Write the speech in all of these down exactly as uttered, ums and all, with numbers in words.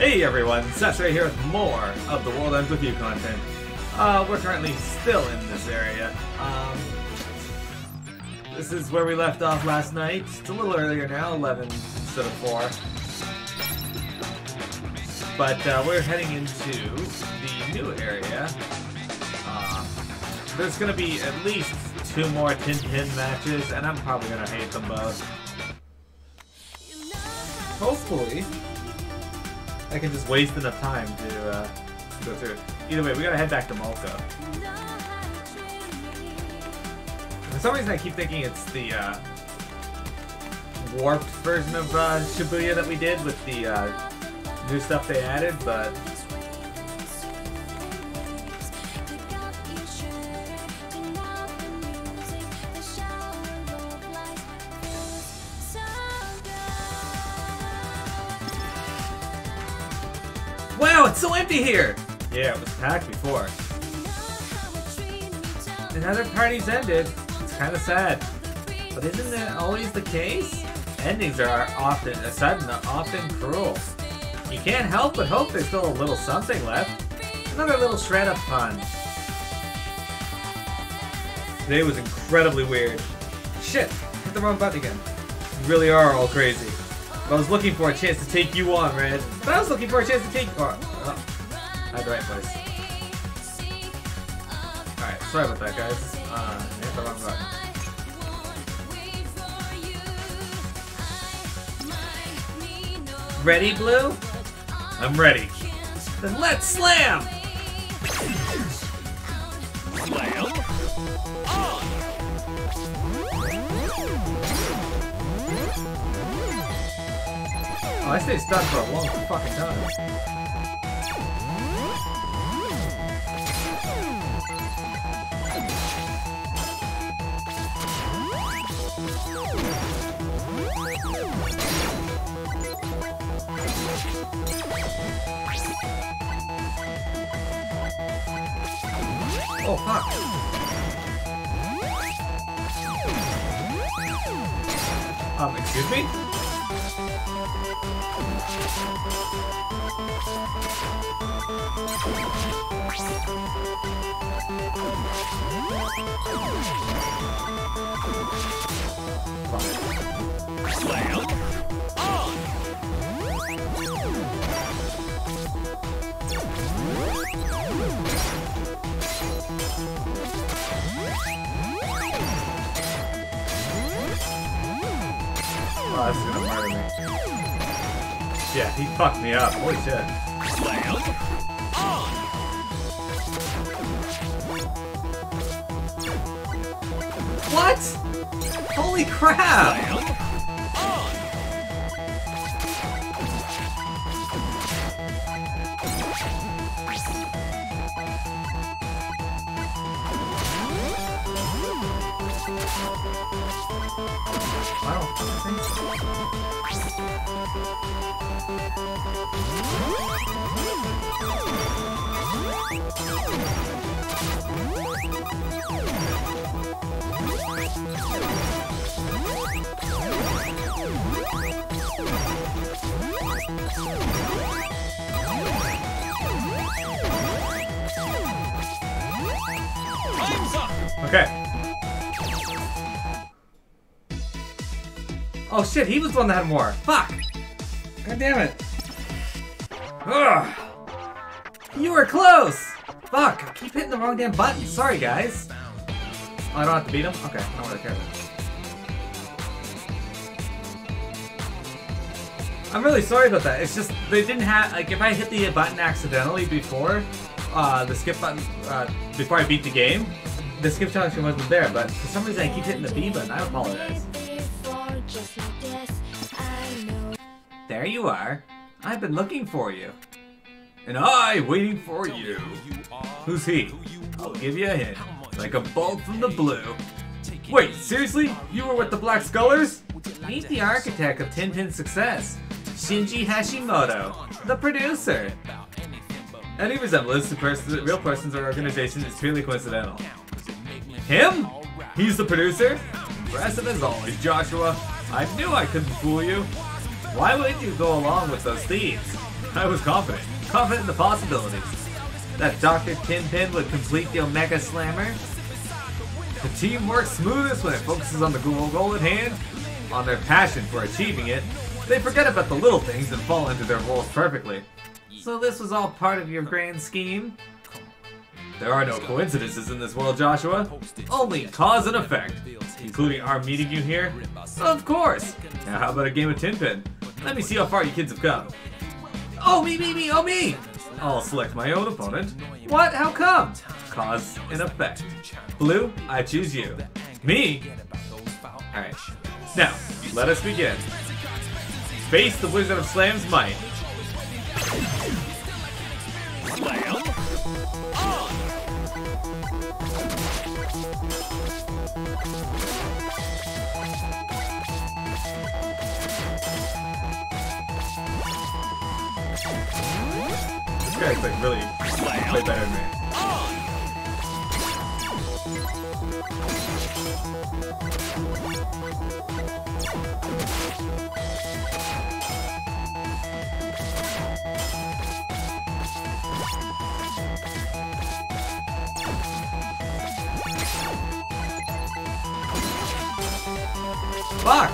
Hey everyone, Sasorei here with more of the World Ends With You content. Uh, we're currently still in this area. Um, this is where we left off last night. It's a little earlier now, eleven instead of four. But uh, we're heading into the new area. Uh, there's going to be at least two more Tin-Pin matches, and I'm probably going to hate them both. Hopefully I can just waste enough time to uh, go through it. Either way, we gotta head back to Malco. For some reason I keep thinking it's the uh, warped version of uh, Shibuya that we did with the uh, new stuff they added, but... Wow, it's so empty here! Yeah, it was packed before. And now that party's ended, it's kind of sad. But isn't that always the case? Endings are often a sudden, often cruel. You can't help but hope there's still a little something left. Another little shred of fun. Today was incredibly weird. Shit, hit the wrong button again. You really are all crazy. I was looking for a chance to take you on, Red. But I was looking for a chance to take you on. Oh, not the right place. Alright, sorry about that, guys. Uh, I hit the wrong button. Ready, Blue? I'm ready. Then let's slam! Slam? I stay stuck for a long fucking time. Oh, fuck. Um, excuse me? Slam on! Oh, this is gonna murder me. Yeah, he fucked me up. Holy shit. Slam! What? Holy crap! I don't think so. Okay. Oh shit, he was the one that had more. Fuck! God damn it. Ugh. You were close! Fuck, I keep hitting the wrong damn button. Sorry, guys. Oh, I don't have to beat him? Okay, I don't really care about it. I'm really sorry about that. It's just, they didn't have, like, if I hit the button accidentally before, uh, the skip button, uh, before I beat the game, the skip function wasn't there, but for some reason I keep hitting the B button. I apologize. There you are. I've been looking for you. And I waiting for you. Who's he? I'll give you a hint. Like a bolt from the blue. Wait, seriously? You were with the Black Scullers? Meet the architect of Tin-Pin's success, Shinji Hashimoto, the producer. Any resemblance to pers real persons or organizations is purely coincidental. Him? He's the producer? The rest of it is always Joshua. I knew I couldn't fool you. Why would you go along with those thieves? I was confident. Confident in the possibilities. That Doctor Tin-Pin would complete the Omega Slammer. The team works smoothest when it focuses on the goal at hand, on their passion for achieving it. They forget about the little things and fall into their roles perfectly. So this was all part of your grand scheme? There are no coincidences in this world, Joshua. Only cause and effect. Including our meeting you here? Of course! Now how about a game of Tin-Pin? Let me see how far you kids have come. Oh me, me, me, oh me! I'll select my own opponent. What? How come? Cause and effect. Blue, I choose you. Me? Alright. Now, let us begin. Face the Wizard of Slam's might. Slam on! This guy's like really way better than me. Fuck!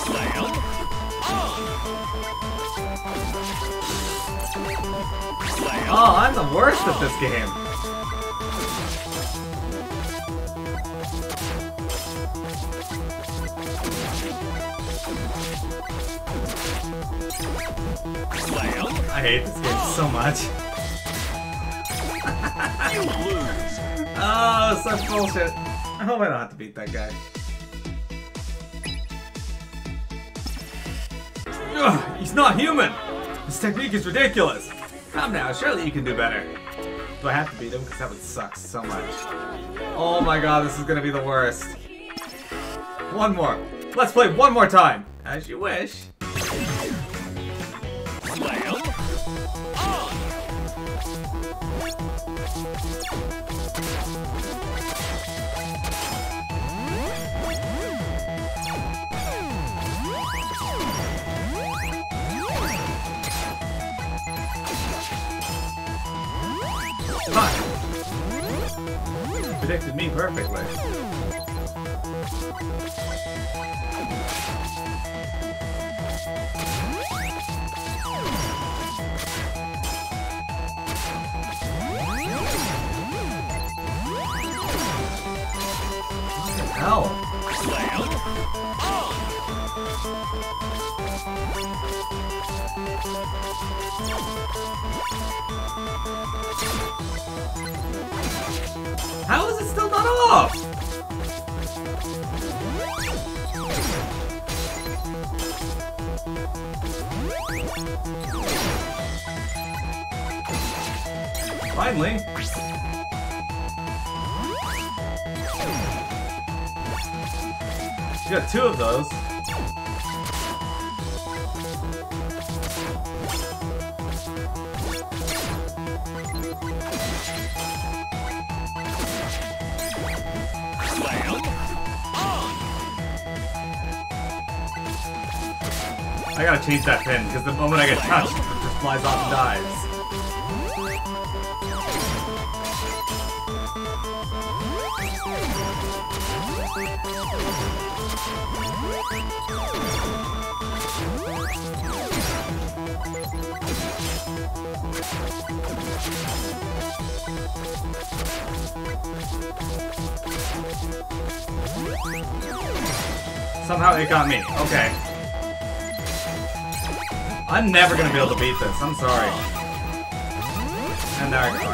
Slam on! Slam on! Oh, I'm the worst at this game! Slam! I hate this game so much. You lose! Oh, such bullshit. I hope I don't have to beat that guy. Ugh, he's not human! This technique is ridiculous! Come now, surely you can do better. Do I have to beat him? Because that would suck so much. Oh my god, this is gonna be the worst. One more. Let's play one more time! As you wish. Slam on! Fine. Predicted me perfectly. What the hell? How is it still not off? Finally. You got two of those. I gotta change that pin, because the moment I get touched, it just flies off and dies. Somehow it got me. Okay. I'm never gonna be able to beat this, I'm sorry. And there I go.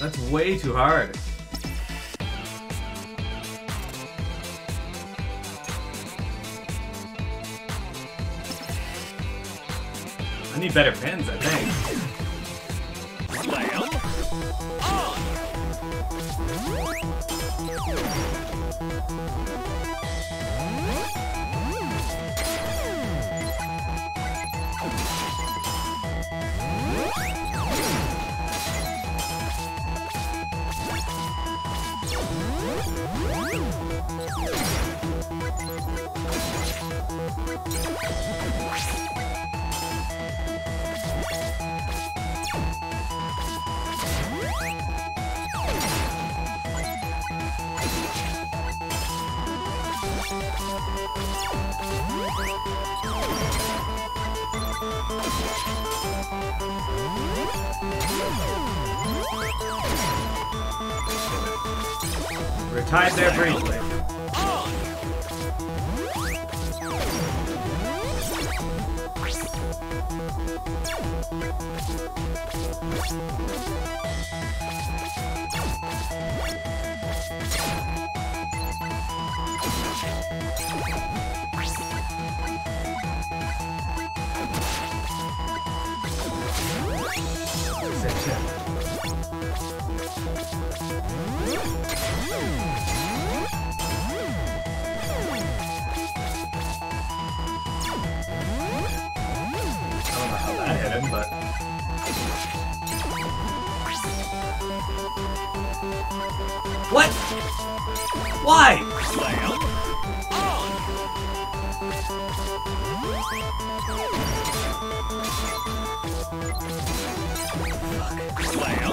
That's way too hard. I need better pins, I think. We're tied there briefly. What? Why? Slam on. Fuck. Slam on.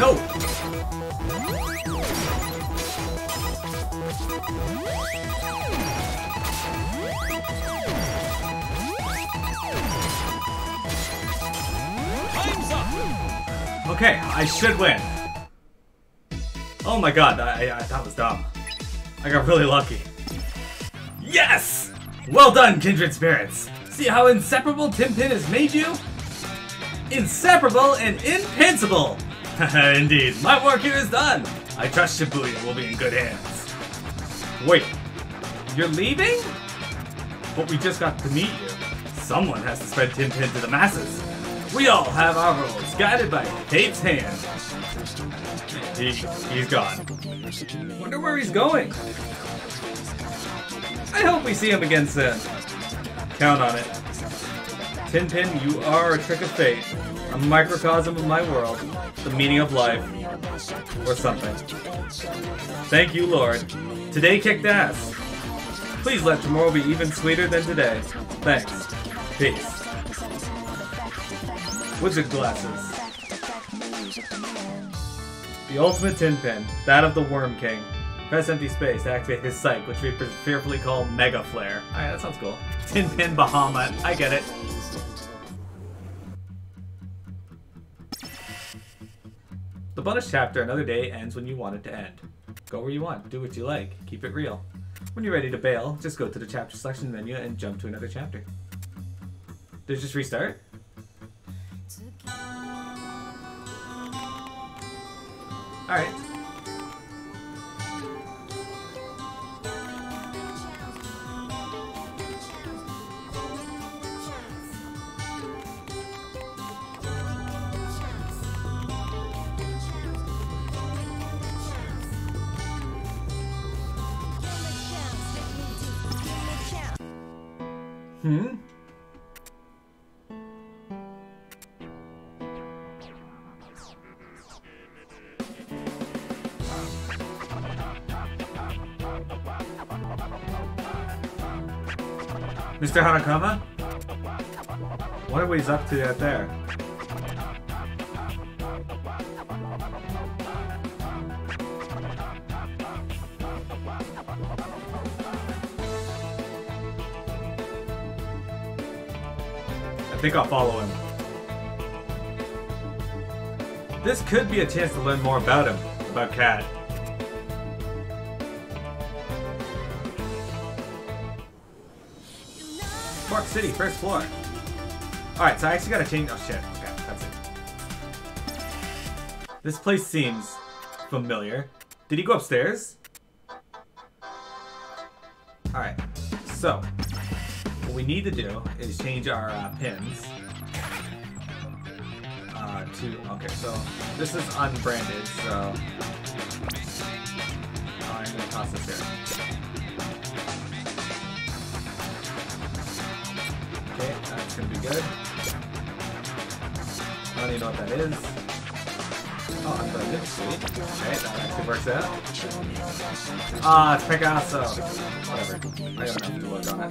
No! Time's up! Okay, I should win. Oh my god, I, I, that was dumb. I got really lucky. Yes! Well done, Kindred Spirits! See how inseparable Tin-Pin has made you? Inseparable and invincible! Indeed, my work here is done. I trust Shibuya will be in good hands. Wait, you're leaving? But we just got to meet you. Someone has to spread Tin-Pin to the masses. We all have our roles, guided by Tape's hand. He, he's gone. Wonder where he's going. I hope we see him again soon. Count on it. Tin-Pin, you are a trick of fate. A microcosm of my world, the meaning of life, or something. Thank you, Lord. Today kicked ass. Please let tomorrow be even sweeter than today. Thanks. Peace. Wizard glasses. The ultimate Tin-Pin, that of the Worm King. Press empty space to activate his sight, which we fearfully call Mega Flare. Alright, that sounds cool. Tin-Pin Bahama. I get it. The bonus chapter, Another Day, ends when you want it to end. Go where you want, do what you like, keep it real. When you're ready to bail, just go to the chapter selection menu and jump to another chapter. Did it just restart? Alright. Hmm? Mister Harakama? Wonder what he's up to out there. I think I'll follow him. This could be a chance to learn more about him, about Kat. Park City, first floor. Alright, so I actually gotta change. Oh shit, okay, that's it. This place seems familiar. Did he go upstairs? Alright, so. What we need to do is change our uh, pins uh, to, okay, so this is unbranded, so lost it there. Okay, that's gonna be good. I don't even know what that is. Oh, I bugged it. Sweet. Okay, that actually works out. Ah, oh, it's Picasso. Whatever. I don't have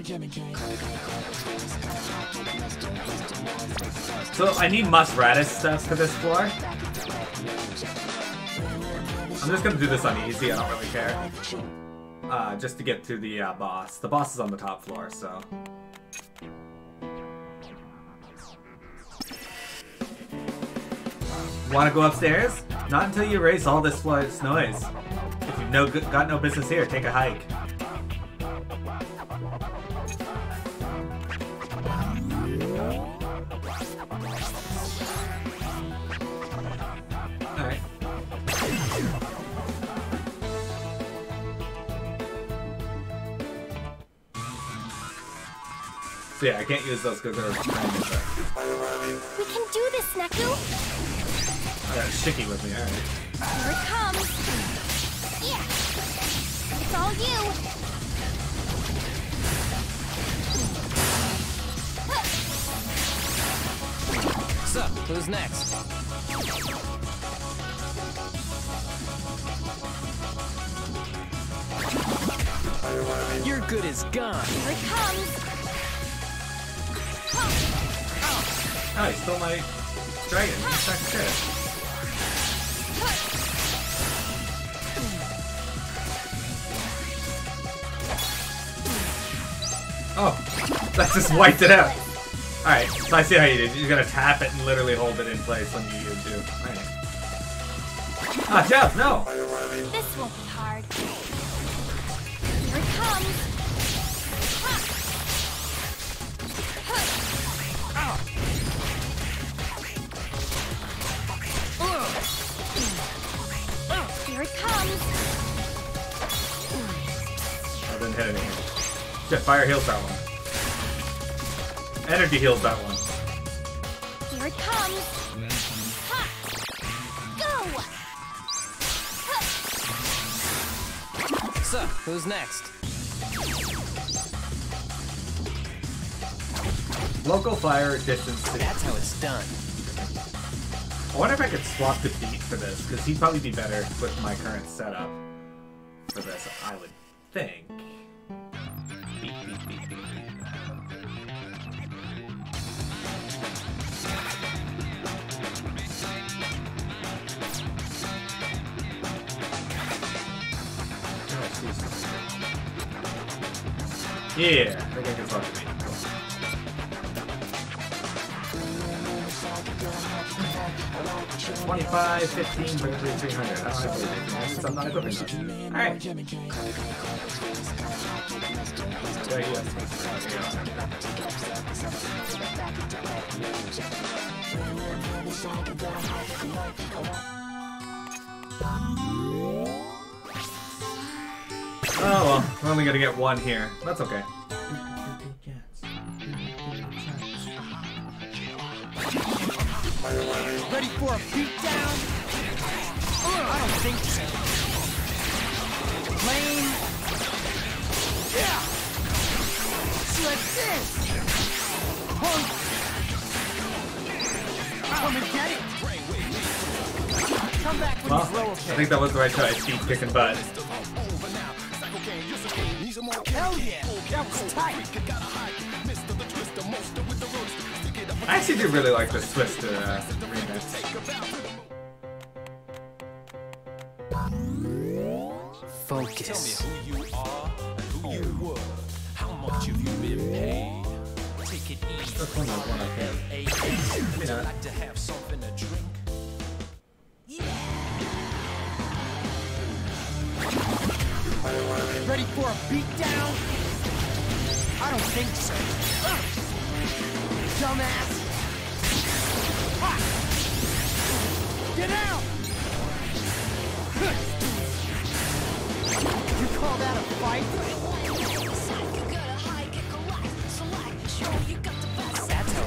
to look on it. So I need muskratus stuff for this floor. I'm just gonna do this on easy, I don't really care. Uh, just to get to the uh, boss. The boss is on the top floor, so... Wanna go upstairs? Not until you erase all this floor's noise. If you've no, got no business here, take a hike. So yeah, I can't use those because they're random. But... We can do this, Neku! I got Shiki with me, alright. Here it comes! Yeah! It's all you! What's up? Who's next? Your good is gone! Here it comes! Oh, he stole my dragon. He's back to Oh, that just wiped it out. Alright, so I see how you did. You're gonna tap it and literally hold it in place when you do. Alright. Ah, Jeff, no! This won't be hard. Here it comes! Here it comes! I didn't hit anything. Shit, fire heals that one. Energy heals that one. Here it comes! Ha! Go! Ha! So, who's next? Local fire distance. That's how it's done. I wonder if I could swap the Beat for this, because he'd probably be better with my current setup for this, I would think. Beat, beat, beat, beat. Yeah, I think I can swap the Beat. twenty-five, fifteen, three hundred. I don't know if I'm not equipping them. Alright. There you go. Oh well, we're only gonna get one here. That's okay. Ready for a beatdown? I don't think so. Lane. Yeah. Slips in. Punk. Come and get it. Come back with well, lower I think that was the right choice. Keep kicking butt. Hell yeah. That was tight. I actually do really like this Twister uh, remix. Focus. Tell me who you are and who you were. How much have you been paid? Take it easy. Would you like to have something to drink? Yeah. Ready for a beatdown? I don't think so. Ugh. Dumbass! Ha! Get out! You call that a fight?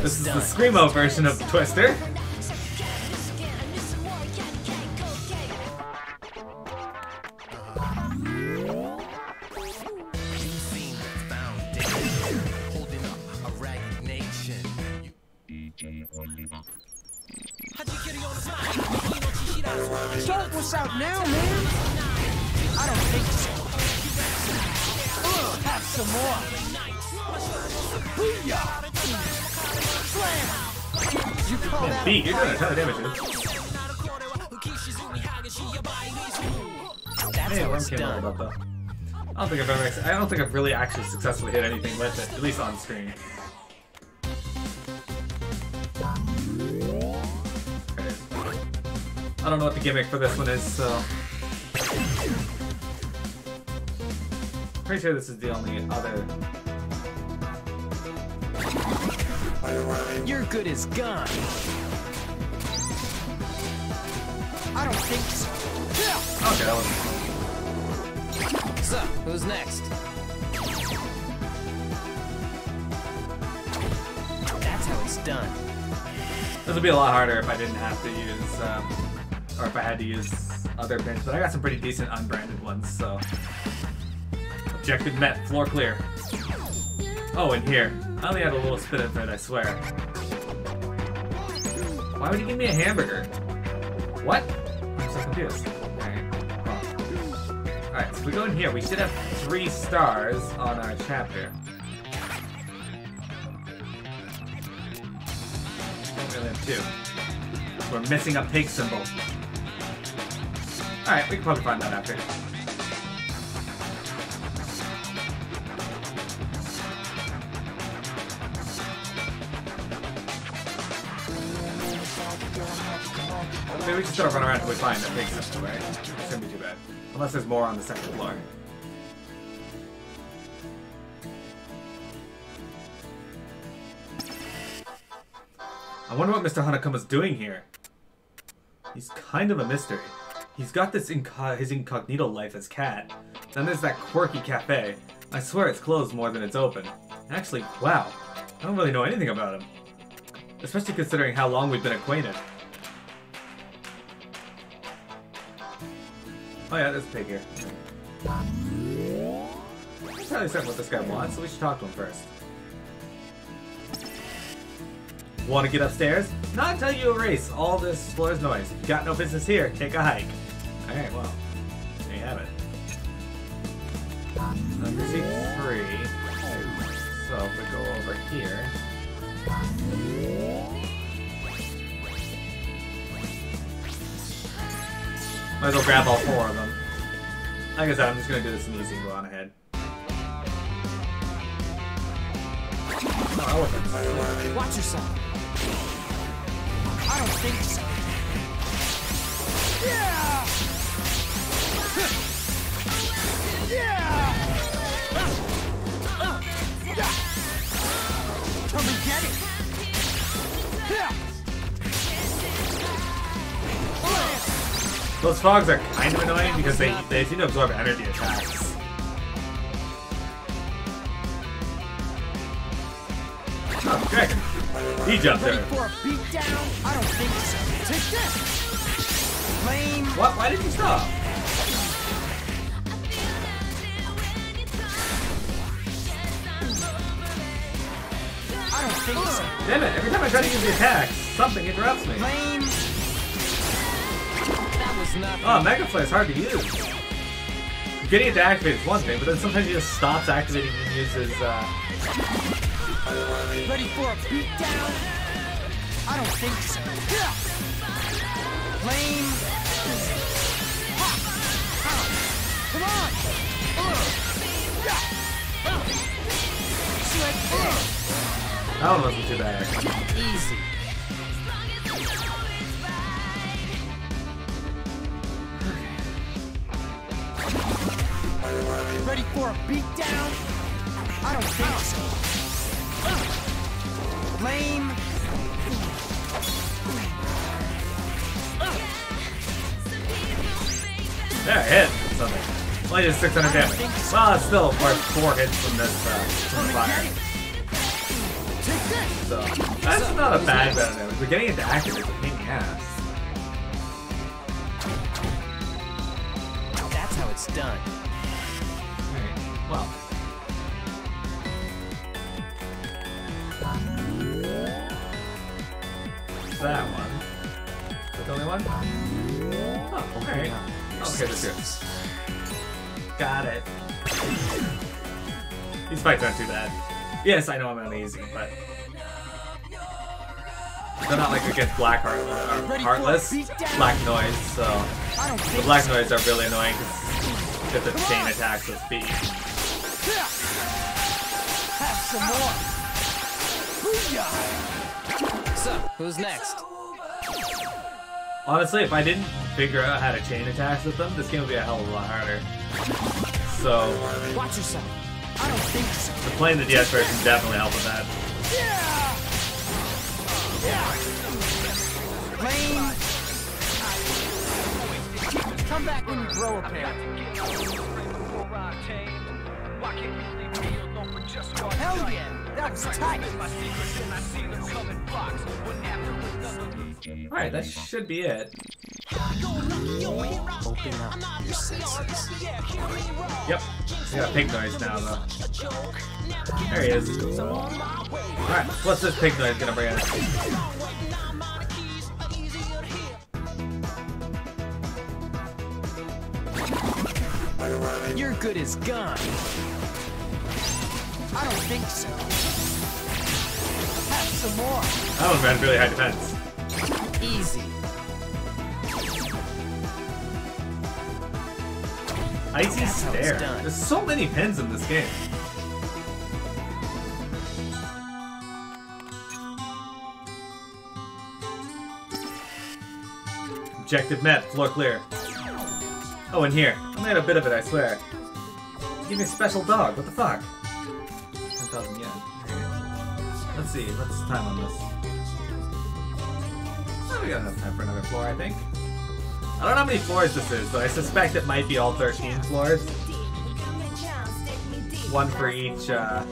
This is the Screamo version of Twister. this out now, man? I don't think so. Ugh, have some more. Booyah! Slam! You call that Beat, you're doing a ton of damage, dude. That's how it's done. About that. I don't think I've ever. I don't think I've really actually successfully hit anything with it, at least on screen. I don't know what the gimmick for this one is, so... Pretty sure this is the only other... You're good as gone! I don't think so. Okay, that wasn't... So, who's next? That's how it's done. This would be a lot harder if I didn't have to use... Um, or if I had to use other pins, but I got some pretty decent unbranded ones, so... Objective met, floor clear. Oh, and here. I only had a little spit of it, I swear. Why would you give me a hamburger? What? I'm so confused. Alright, well. Alright, so we go in here. We should have three stars on our chapter. We only have two. We're missing a pig symbol. Alright, we can probably find that after. Maybe we can sort of run around until we find a big system, right? It shouldn't be too bad. Unless there's more on the second floor. I wonder what Mister Harakama's doing here. He's kind of a mystery. He's got this inco his incognito life as Kat. Then there's that quirky cafe. I swear it's closed more than it's open. Actually, wow. I don't really know anything about him. Especially considering how long we've been acquainted. Oh yeah, there's a pig here. I'm not entirely certain what this guy wants, so we should talk to him first. Want to get upstairs? Not until you erase all this floor's noise. Got no business here. Take a hike. Alright, well, there you have it. Number three. So if we go over here. Might as well grab all four of them. Like I said, I'm just going to do this in easy and go on ahead. Oh, watch yourself. I don't think so. Yeah! Yeah! Uh, uh, yeah! Come and get it! Yeah! Those frogs are kind of annoying because they, they seem to absorb energy attacks. Oh, great. He jumped there. What? Why did you stop? I don't think so. Damn it, every time I try to use the attack, something interrupts me. That was nothing. Oh, Mega Flare is hard to use. Getting it to activate is one thing, but then sometimes he just stops activating and uses, uh... Ready for a beatdown? I don't think so. Lame. Come on! That one wasn't too bad. Easy. Ready for a beatdown? I don't think so. Lame. There, hit something. Well, just six hundred damage. Well, it's still worth four hits from this, uh, from the fire. So, that's not a bad bit of damage. We're getting it to activate the pain in the ass. That's how it's done. Alright, well. That one. Is that the only one? Oh, Oh, okay. Okay, this is. Got it. These fights aren't too bad. Yes, I know I'm uneasy, but they're not like against Black Heartless, or Heartless Black Noise, so the Black Noise are really annoying because the chain attacks with speed. Have some more. So, who's next? Honestly, if I didn't figure out how to chain attacks with them, this game would be a hell of a lot harder. So, watch yourself. I don't think so. But playing the D S version definitely helped with that. Yeah. Lane. Come back when you grow a pair. Hell yeah, that was tight. Alright, that should be it. Open up your senses. Yep, we got pig noise now though. There he is. Alright, what's this pig noise gonna bring us? You're good as gone. I don't think so. Have some more. That one ran really high defense. Easy. Icy Stare. There's so many pins in this game. Objective met, floor clear. Oh, and here. I made a bit of it, I swear. You give me a special dog, what the fuck? ten thousand yen. Let's see, what's the time on this? Oh, we got enough time for another floor, I think. I don't know how many floors this is, but I suspect it might be all thirteen floors. One for each, uh...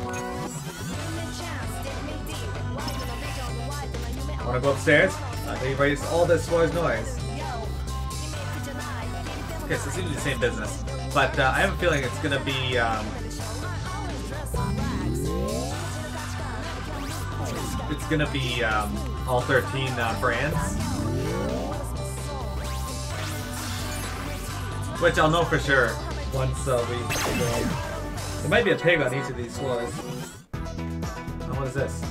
wanna go upstairs? I think you've raised all this floor's noise. Okay, so it seems to be the same business. But, uh, I have a feeling it's gonna be, um... it's gonna be, um, all thirteen, uh, brands. Which I'll know for sure once uh, we go. There might be a pig on each of these floors. And what is this? I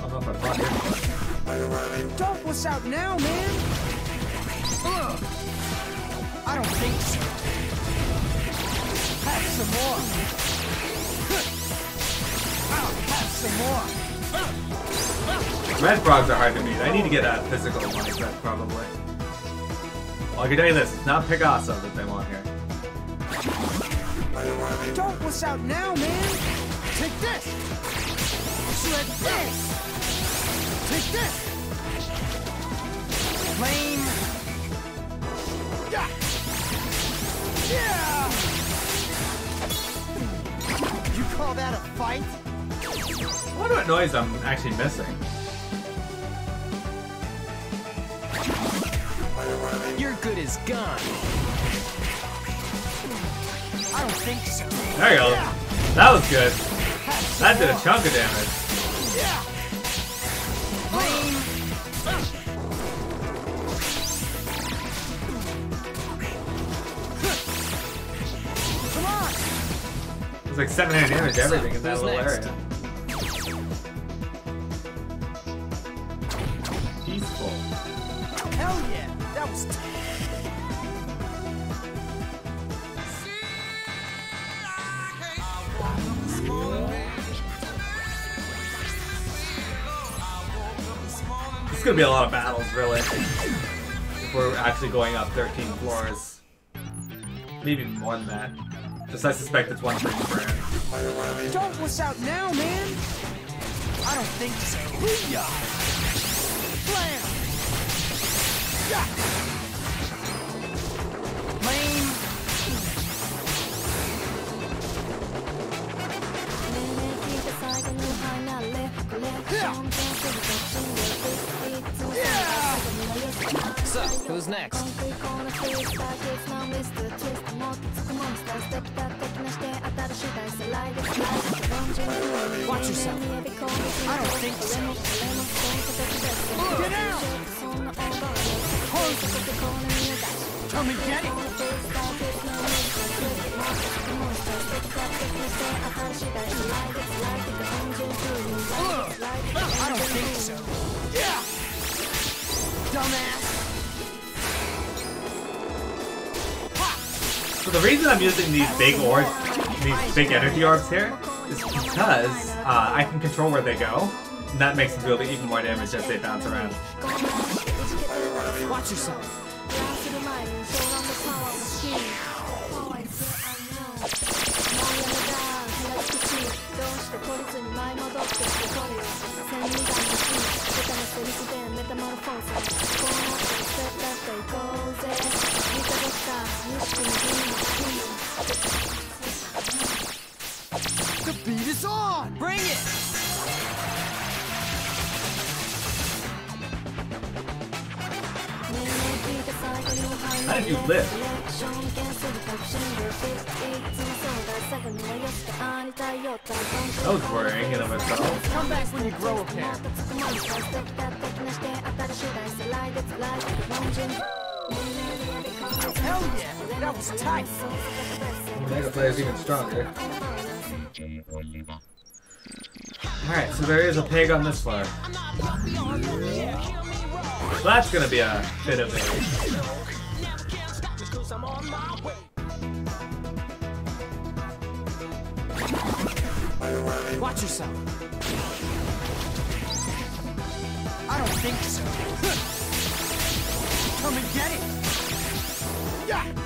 don't know if I bought it. Don't push out now, man! Ugh. I don't think so. Have some more. I'll have some more. Red frogs are hard to beat. I need to get a physical one, but probably. I'll get any of this. It's not Picasso that they want here. Don't push out now, man! Take this! Shred this! Take this! Flame! Yeah! Yeah! You call that a fight? I wonder what noise I'm actually missing. Your good is gone. I don't think so. There you go. That was good. That did a chunk of damage. It was like seven hundred damage to everything in that little area. It's gonna be a lot of battles, really. If we're actually going up thirteen floors. Maybe more than that. Just I suspect it's one thing for him. Don't push out now, man! I don't think so. Booyah! Blam! Yeah! Lame! Yeah! Yeah! So, who's next? Watch yourself. I don't think so. Get out! Hold. Come and get it! I don't think so. Yeah! Dumbass! So the reason I'm using these big orbs, these big energy orbs here, is because uh, I can control where they go, and that makes them really even more damage as they bounce around. Watch yourself. The beat is on! Bring it! How did you live? That was worrying in of itself. Come back when you grow a pair. Hell yeah! That was tight! Mega Flare is even stronger. Alright, so there is a pig on this floor. Well, that's gonna be a bit of a... Watch yourself! I don't think so. Come and get it!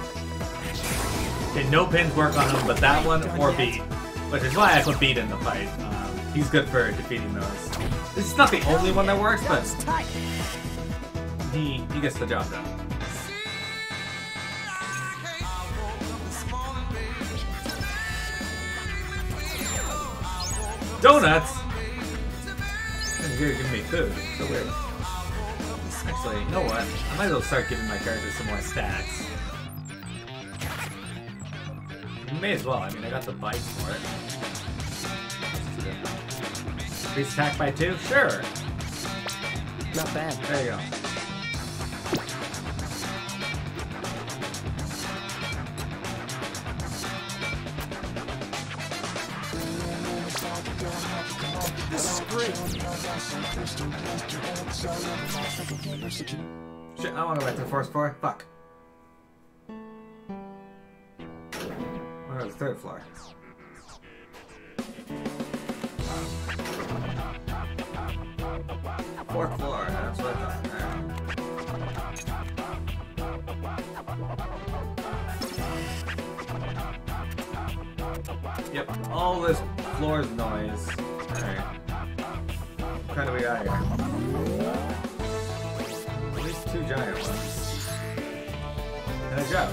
Okay, no pins work on him, but that one or Beat, which is why I put Beat in the fight. Um, he's good for defeating those. This is not the only one that works, but he he gets the job done. Donuts. You're giving me food. It's so weird. Actually, you know what? I might as well start giving my character some more stats. May as well, I mean, I got the bite for it. Increase attack by two? Sure! Not bad. There you go. This is great! Shit, I wanna go back to the first floor. Fuck. The third floor. Fourth floor, that's what I thought. Yep, all this floor's noise. Alright. What kind of we got here? There's two giant ones. And a job.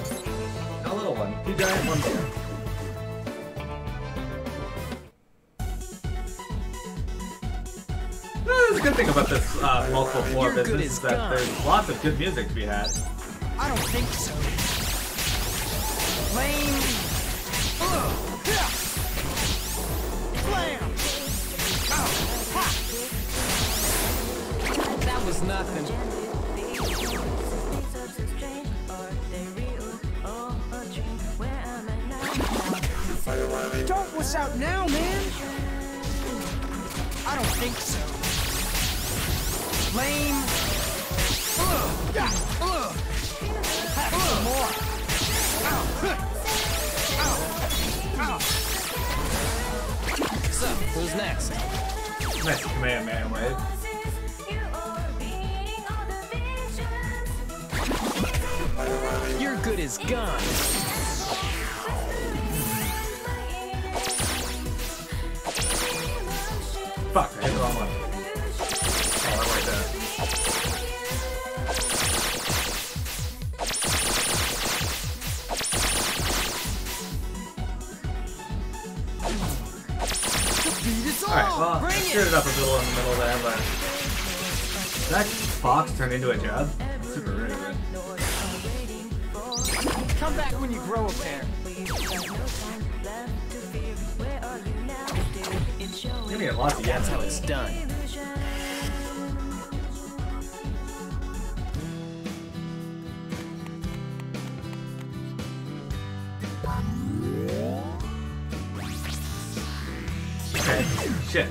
And a little one. Two giant ones here. The good thing about this uh, multiple floor You're business is that there's lots of good music to be had. I don't think so. Flame. Flam. Oh. That was nothing. Don't wish out now, man. I don't think so. Lame. Ugh. Yeah. Ugh. Have some more. Ow. Ow. Ow. So, who's next? That's the command man, right? You're good as gone. Fuck, I hit the wrong one. Well, I screwed it up a little in the middle there, but that box turned into a job. Super rid of it. Come back when you grow a pair. You're gonna get lots of yens. That's how it's done. Okay, shit.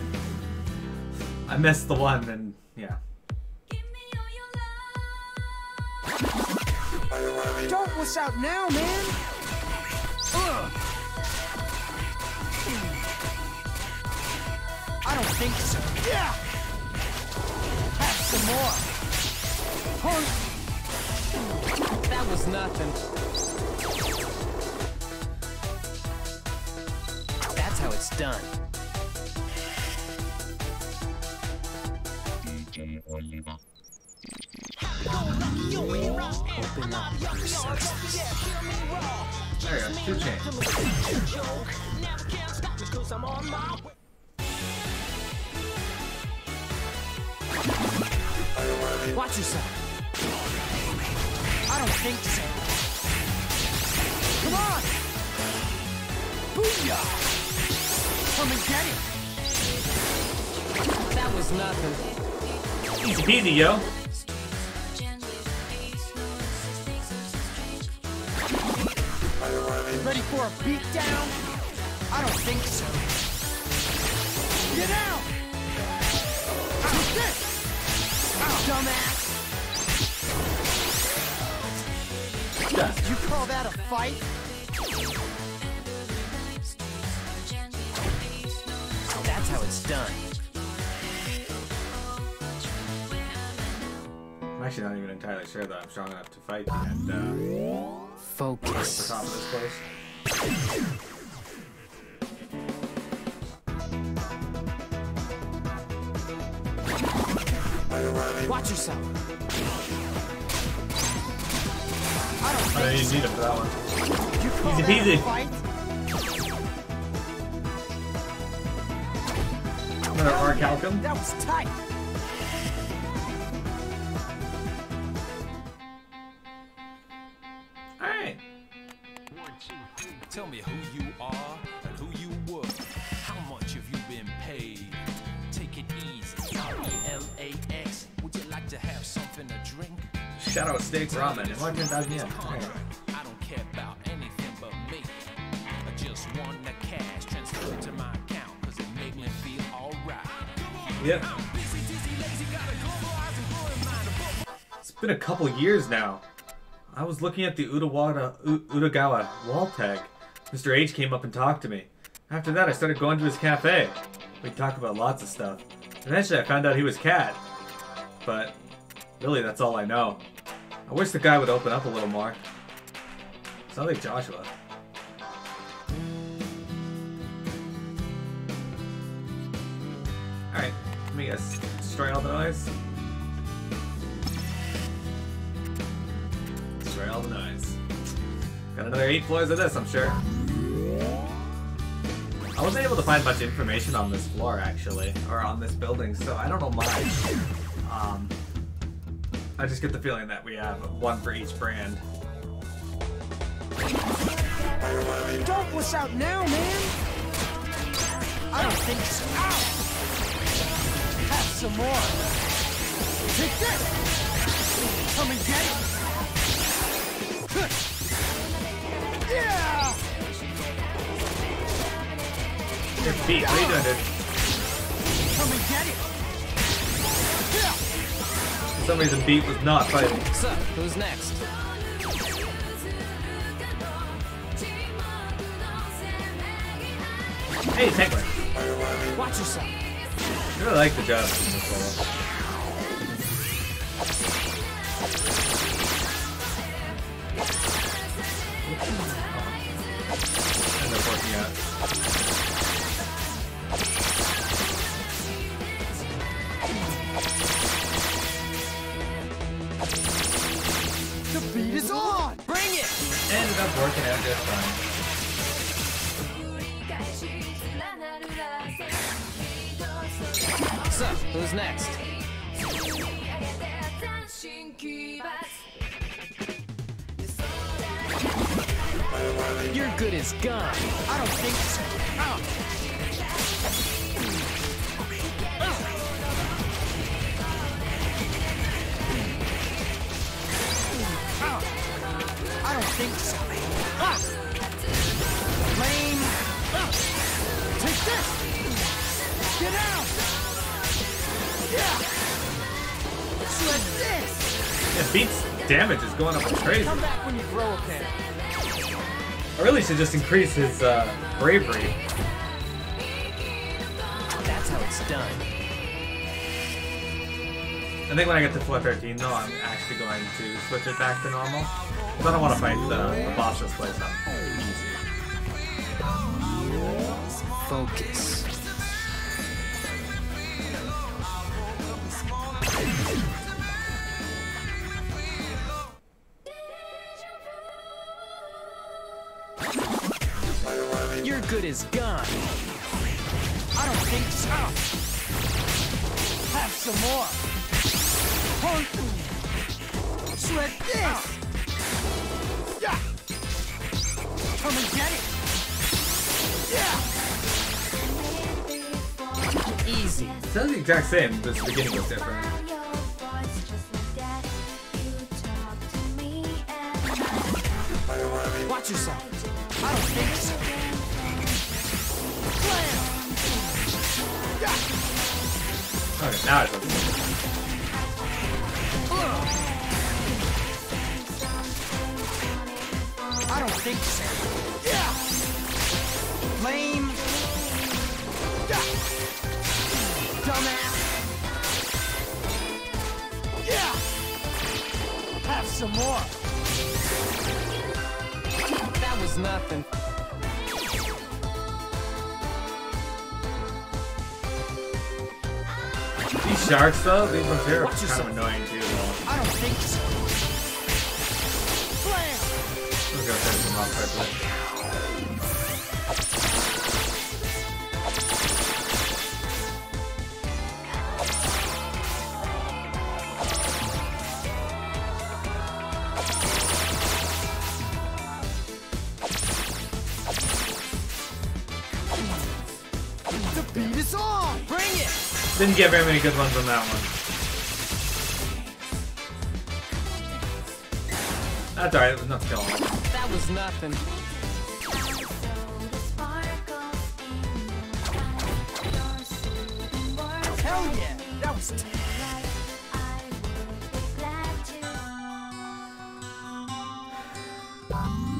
I missed the one and yeah. Don't miss out now, man. Ugh. I don't think so. Yeah. Have some more. Huh. That was nothing. That's how it's done. Open up your senses. There you go, two chains. Watch yourself. I don't think so. Come on! Booyah! Come and get it! That was nothing. Easy peasy, yo. Ready for a beatdown? I don't think so. Get out! How's this? Oh, dumbass! Yeah. You call that a fight? That's how it's done. I'm actually not even entirely sure that I'm strong enough to fight and, uh... Focus. Top of this place. Watch yourself. I don't think oh, you so. Need it for that one. Easy peasy. Another arc outcome. That was tight. Tell me who you are and who you were. How much have you been paid? Take it easy. R E L A X. Would you like to have something to drink? Shout out steak ramen. I don't care about anything but me. I just want the cash transferred to my account because it made me feel alright. Yep. It's been a couple years now. I was looking at the Udawara, Udagawa wall tag. Mister H came up and talked to me. After that, I started going to his cafe. We'd talk about lots of stuff. Eventually, I found out he was Kat. But really, that's all I know. I wish the guy would open up a little more. Sounds like Joshua. Alright, let me guess. Destroy all the noise. Destroy all the noise. Got another eight floors of this, I'm sure. I wasn't able to find much information on this floor, actually, or on this building, so I don't know much. Um, I just get the feeling that we have one for each brand. Don't wish out now, man! I don't think so. Ow! Have some more. Take this! Come and get it! Yeah! Your feet, what are you doing, dude? Come and get it! Yeah. For some reason, Beat was not fighting. So, who's next? Hey, Tekken! Watch yourself! I really like the job in this level. Working out. The beat is on! Bring it! Ended up working out just fine. So, who's next? You're good as gone. I don't think so. Oh. Oh. Oh. I don't think so. Ah. Lame. Oh. Take this. Beat's damage is going up crazy. I really should just increase his uh, bravery. That's how it's done. I think when I get to floor thirteen, though, I'm actually going to switch it back to normal. Because I don't want to fight the, the boss this place up. Focus. Your good is gone. I don't think so. Have some more. Sweat this. Yeah. Come and get it. Yeah. Easy. Sounds the exact same. This beginning was different. Watch yourself. I don't think so. Okay, now it's okay. I don't think so. Yeah. Lame. Yeah. Dumbass. Yeah. Have some more. That was nothing. These sharks, though, these ones here are kind of annoying too. I don't think so. Let's go take them off perfectly. The beat is on! Bring it! Didn't get very many good ones on that one. That's alright, it was not killing. That was nothing. Hell yeah! That was t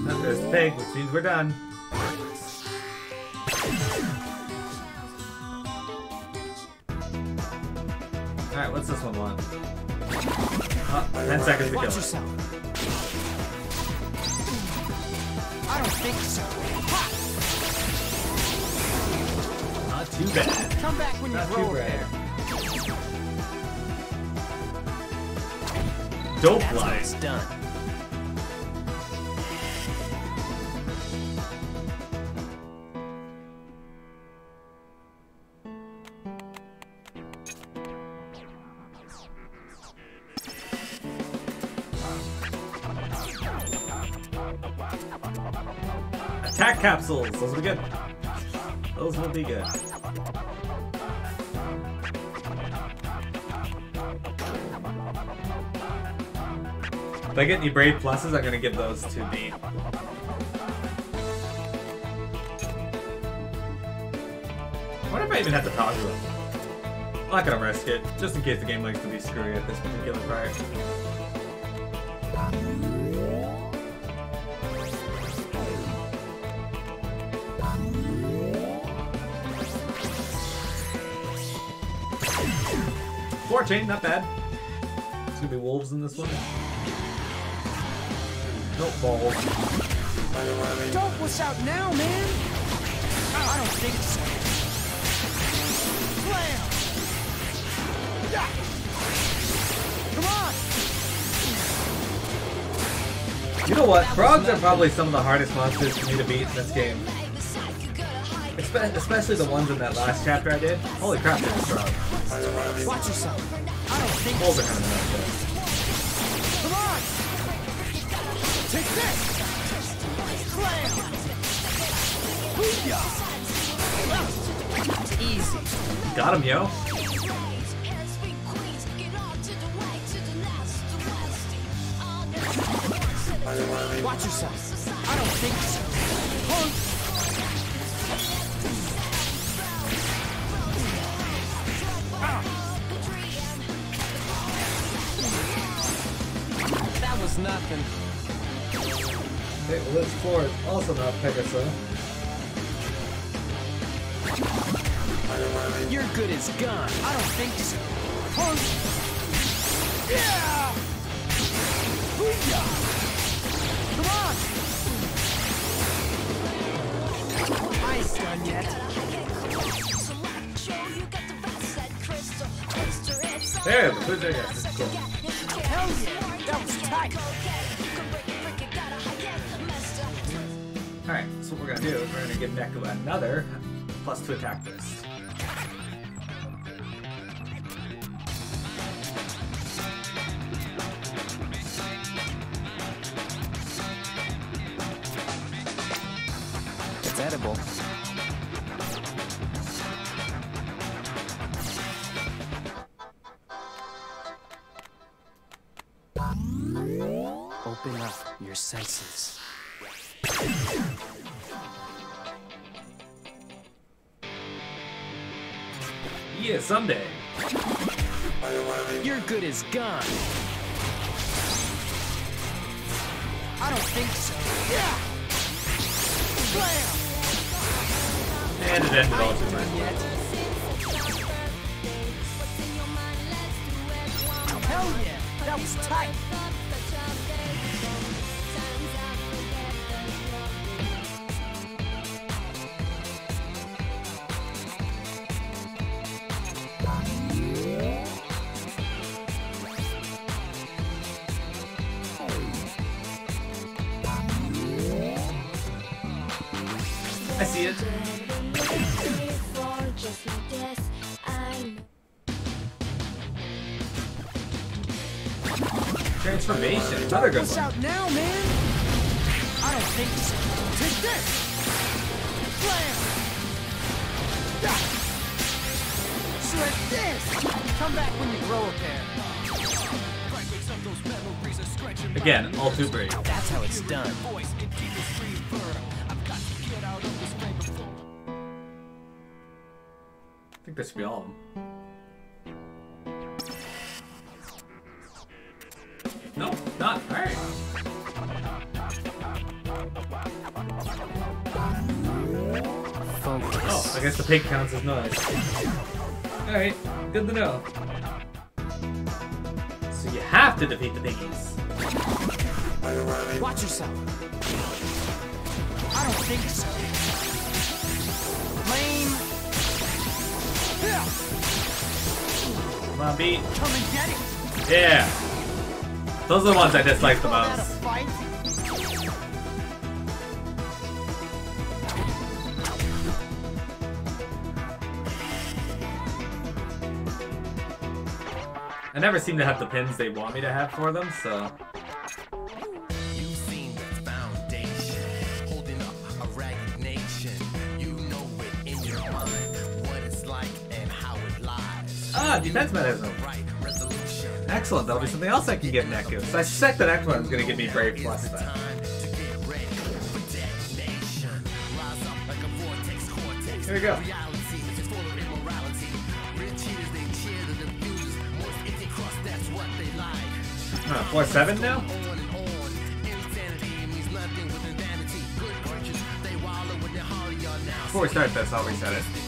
Now there's a pig, which means we're done. Alright, what's this one want? Oh, ten seconds to kill. Watch yourself. I don't think so. Ha! Not too bad. Come back when Not you roll there. Dope That's line. It's done. Attack capsules! Those will be good. Those will be good. If I get any brave pluses, I'm gonna give those to me. I wonder if I even have to toggle them. I'm not gonna risk it, just in case the game likes to be screwy at this particular part. fourteen, not bad. It's gonna be wolves in this one. Nope, balls. Don't push out now, man! Oh, I don't think so. Slam! Yeah. Come on! You know what? Frogs are probably some of the hardest monsters for me to beat in this game. Espe especially the ones in that last chapter I did. Holy crap, they're strong. Watch yourself. I don't think so. Come on! Take this! Slam! Booyah! Easy. Got him, yo. Watch yourself. I don't think so. Hold. Blitz four is also not Pegasus. You're good as gone. I don't think so. Punch! Yeah! Booyah! Come on! I ain't done yet. There, the blue jacket is cool. Hell yeah! That was tight! Alright, so what we're gonna do is we're gonna give Neku another plus two attack boost. It's edible. Open up your senses. Yeah, someday. You're good as gone. I don't think so. Yeah. Bam. And it ended all too much. Hell yeah, that was tight. Transformation. Another good one. Out now, man. I don't think so. Take this. Blam. Stop. Slit this. Come back when you grow a pair. Again, all too brave. That's how it's done. I think this should be all of them. Nope, not. Alright. Oh, I guess the pig counts as noise. Alright, good to know. So you have to defeat the piggies. Watch yourself. I don't think so. Lame. Come on, Beat. Come and get it. Yeah. Those are the ones I dislike the most. I never seem to have the pins they want me to have for them, so. Ah, defense mechanism. Excellent, that'll be something else I can give Neku. So I suspect the next one's gonna give me Brave Plus then. Here we go. Huh, four seven now? Before we start this, I'll reset it.